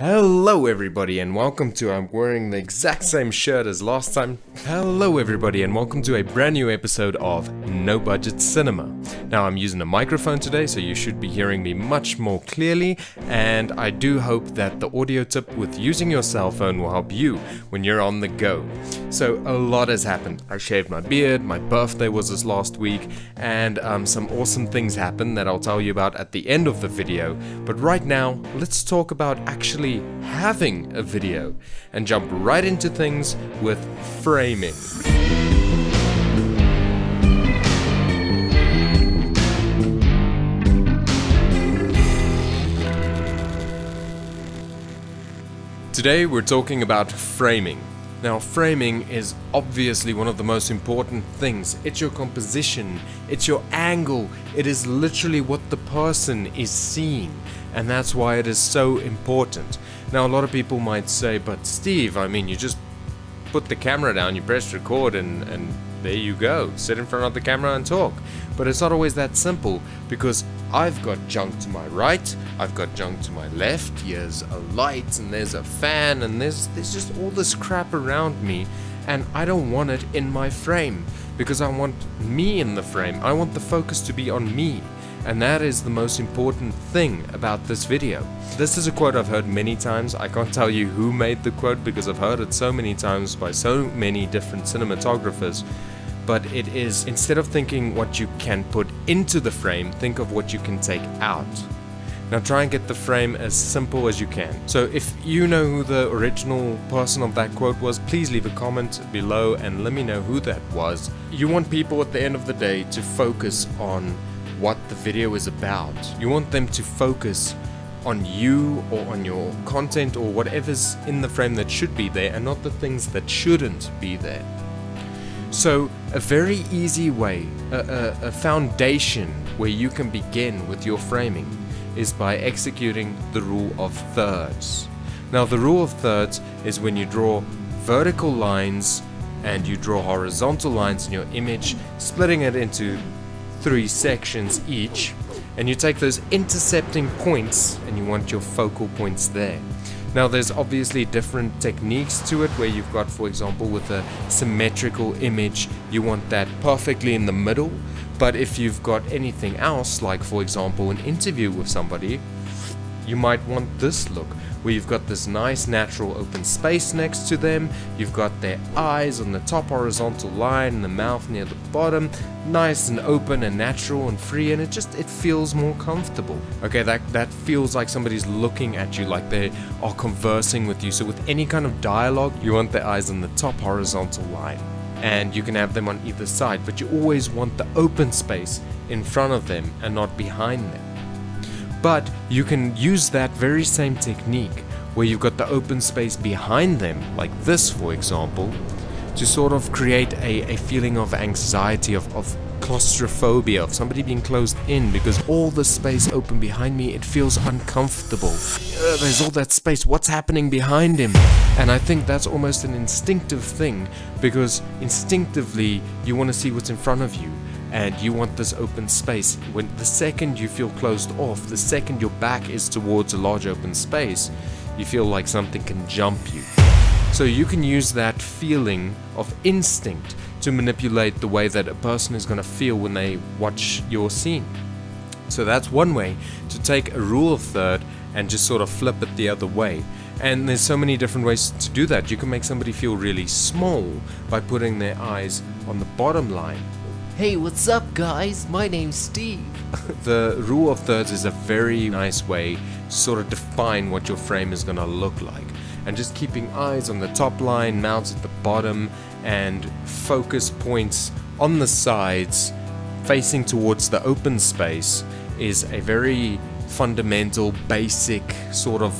Hello everybody and welcome to, I'm wearing the exact same shirt as last time. Hello everybody and welcome to a brand new episode of No Budget Cinema. Now I'm using a microphone today, so you should be hearing me much more clearly, and I do hope that the audio tip with using your cell phone will help you when you're on the go. So a lot has happened. I shaved my beard, my birthday was this last week, and some awesome things happened that I'll tell you about at the end of the video. But right now, let's talk about actually having a video and jump right into things with framing. Today we're talking about framing. Now, framing is obviously one of the most important things. It's your composition, it's your angle, it is literally what the person is seeing, and that's why it is so important. Now, a lot of people might say, but Steve, I mean, you just put the camera down, you press record, and there you go. Sit in front of the camera and talk. But it's not always that simple, because I've got junk to my right, I've got junk to my left, here's a light and there's a fan and there's just all this crap around me, and I don't want it in my frame, because I want me in the frame. I want the focus to be on me, and that is the most important thing about this video. This is a quote I've heard many times. I can't tell you who made the quote because I've heard it so many times by so many different cinematographers. But it is, instead of thinking what you can put into the frame, think of what you can take out. Now try and get the frame as simple as you can. So if you know who the original person of that quote was, please leave a comment below and let me know who that was. You want people at the end of the day to focus on what the video is about. You want them to focus on you or on your content or whatever's in the frame that should be there, and not the things that shouldn't be there. So a very easy way, a foundation where you can begin with your framing, is by executing the rule of thirds. Now the rule of thirds is when you draw vertical lines and you draw horizontal lines in your image, splitting it into 3 sections each, and you take those intercepting points and you want your focal points there. Now there's obviously different techniques to it, where you've got, for example, with a symmetrical image, you want that perfectly in the middle. But if you've got anything else, like for example an interview with somebody, you might want this look, where you've got this nice natural open space next to them, you've got their eyes on the top horizontal line and the mouth near the bottom, nice and open and natural and free, and it feels more comfortable. Okay, that feels like somebody's looking at you, like they are conversing with you. So with any kind of dialogue, you want their eyes on the top horizontal line, and you can have them on either side, but you always want the open space in front of them and not behind them. But you can use that very same technique where you've got the open space behind them, like this for example, to sort of create a feeling of anxiety, of claustrophobia, of somebody being closed in, because all the space open behind me, it feels uncomfortable. There's all that space, what's happening behind him? And I think that's almost an instinctive thing, because instinctively you want to see what's in front of you. And you want this open space. When the second you feel closed off, the second your back is towards a large open space, you feel like something can jump you. So you can use that feeling of instinct to manipulate the way that a person is going to feel when they watch your scene. So that's one way to take a rule of third and just sort of flip it the other way. And there's so many different ways to do that. You can make somebody feel really small by putting their eyes on the bottom line. Hey, what's up guys? My name's Steve. The rule of thirds is a very nice way to sort of define what your frame is going to look like. And just keeping eyes on the top line, mouths at the bottom, and focus points on the sides, facing towards the open space, is a very fundamental, basic sort of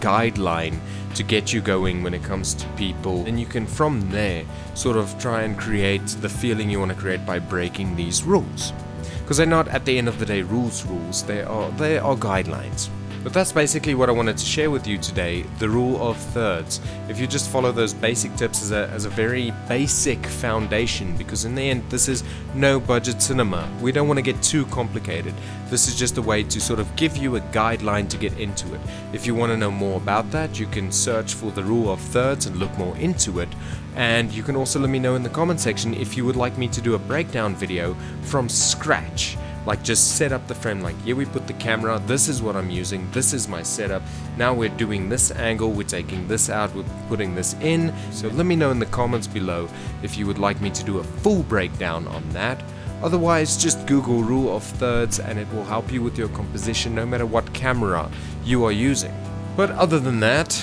guideline to get you going when it comes to people. And you can from there sort of try and create the feeling you want to create by breaking these rules, because they're not, at the end of the day, rules. They are guidelines. But that's basically what I wanted to share with you today, the rule of thirds. If you just follow those basic tips as a very basic foundation, because in the end this is no budget cinema. We don't want to get too complicated. This is just a way to sort of give you a guideline to get into it. If you want to know more about that, you can search for the rule of thirds and look more into it. And you can also let me know in the comment section if you would like me to do a breakdown video from scratch. Like just set up the frame, like here we put the camera, this is what I'm using, this is my setup, now we're doing this angle, we're taking this out, we're putting this in. So let me know in the comments below if you would like me to do a full breakdown on that. Otherwise, just Google rule of thirds and it will help you with your composition no matter what camera you are using. But other than that,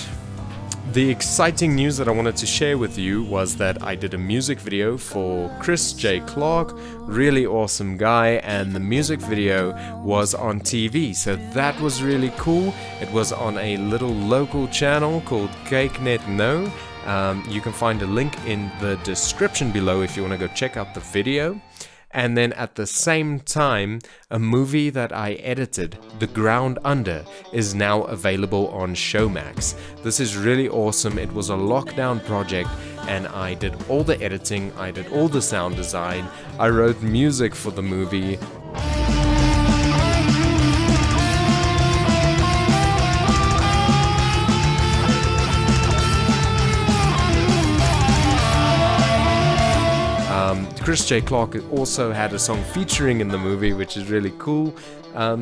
the exciting news that I wanted to share with you was that I did a music video for Chris J. Clarke, really awesome guy, and the music video was on TV, so that was really cool. It was on a little local channel called CakeNet. You can find a link in the description below if you want to go check out the video. And then at the same time, a movie that I edited, The Ground Under, is now available on Showmax. This is really awesome. It was a lockdown project and I did all the editing, I did all the sound design, I wrote music for the movie. Chris J. Clarke also had a song featuring in the movie, which is really cool,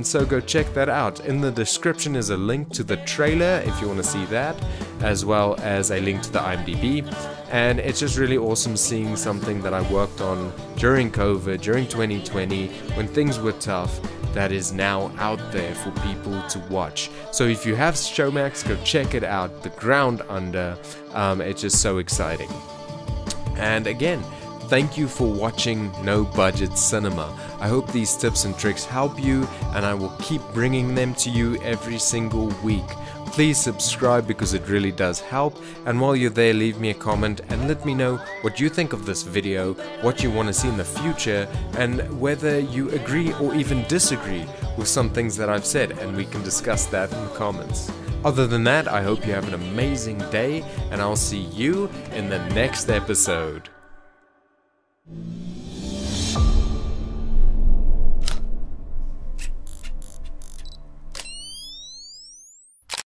so go check that out. In the description is a link to the trailer if you want to see that, as well as a link to the IMDb, and it's just really awesome seeing something that I worked on during COVID, during 2020, when things were tough, that is now out there for people to watch. So if you have Showmax, go check it out, The Ground Under, it's just so exciting. And again, thank you for watching No Budget Cinema. I hope these tips and tricks help you, and I will keep bringing them to you every single week. Please subscribe because it really does help, and while you're there, leave me a comment and let me know what you think of this video, what you want to see in the future, and whether you agree or even disagree with some things that I've said, and we can discuss that in the comments. Other than that, I hope you have an amazing day, and I'll see you in the next episode.